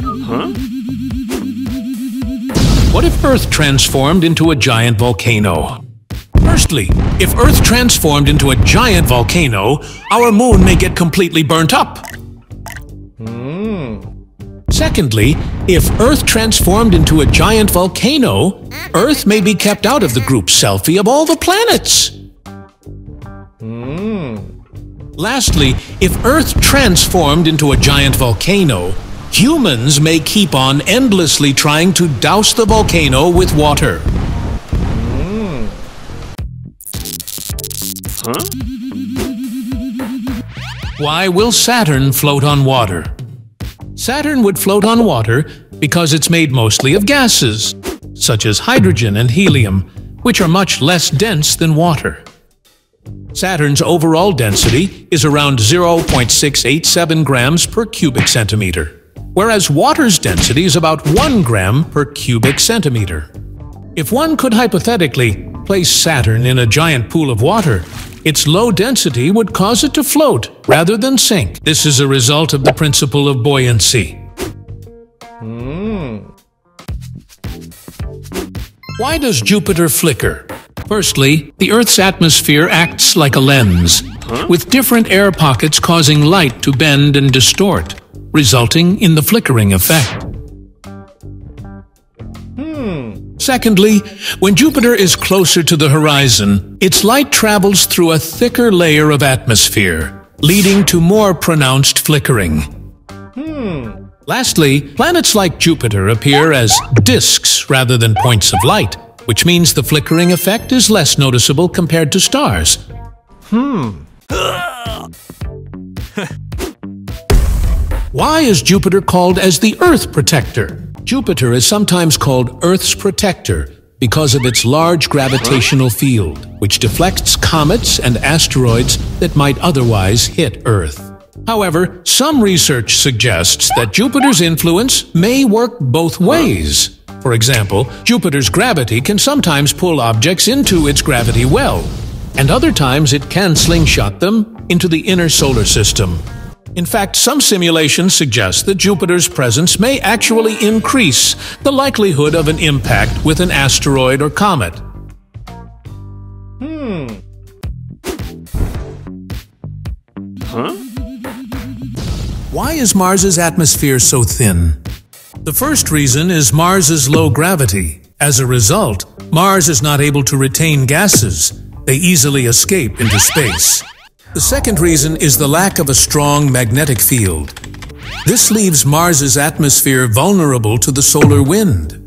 Huh? What if Earth transformed into a giant volcano? Firstly, if Earth transformed into a giant volcano, our moon may get completely burnt up. Secondly, if Earth transformed into a giant volcano, Earth may be kept out of the group selfie of all the planets. Lastly, if Earth transformed into a giant volcano, humans may keep on endlessly trying to douse the volcano with water. Huh? Why will Saturn float on water? Saturn would float on water because it's made mostly of gases, such as hydrogen and helium, which are much less dense than water. Saturn's overall density is around 0.687 grams per cubic centimeter, whereas water's density is about 1 gram per cubic centimeter. If one could hypothetically place Saturn in a giant pool of water, its low density would cause it to float rather than sink. This is a result of the principle of buoyancy. Why does Jupiter flicker? Firstly, the Earth's atmosphere acts like a lens, with different air pockets causing light to bend and distort, resulting in the flickering effect. Secondly, when Jupiter is closer to the horizon, its light travels through a thicker layer of atmosphere, leading to more pronounced flickering. Lastly, planets like Jupiter appear as disks rather than points of light, which means the flickering effect is less noticeable compared to stars. Why is Jupiter called as the Earth Protector? Jupiter is sometimes called Earth's protector because of its large gravitational field, which deflects comets and asteroids that might otherwise hit Earth. However, some research suggests that Jupiter's influence may work both ways. For example, Jupiter's gravity can sometimes pull objects into its gravity well, and other times it can slingshot them into the inner solar system. In fact, some simulations suggest that Jupiter's presence may actually increase the likelihood of an impact with an asteroid or comet. Huh? Why is Mars's atmosphere so thin? The first reason is Mars's low gravity. As a result, Mars is not able to retain gases. They easily escape into space. The second reason is the lack of a strong magnetic field. This leaves Mars's atmosphere vulnerable to the solar wind.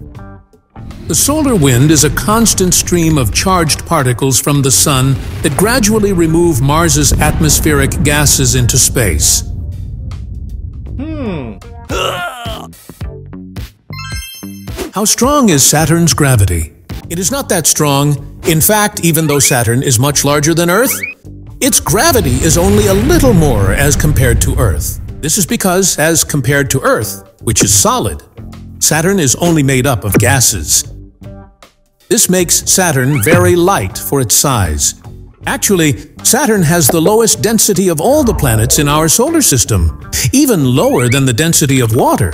The solar wind is a constant stream of charged particles from the sun that gradually remove Mars's atmospheric gases into space. How strong is Saturn's gravity? It is not that strong. In fact, even though Saturn is much larger than Earth, its gravity is only a little more as compared to Earth. This is because, as compared to Earth, which is solid, Saturn is only made up of gases. This makes Saturn very light for its size. Actually, Saturn has the lowest density of all the planets in our solar system, even lower than the density of water.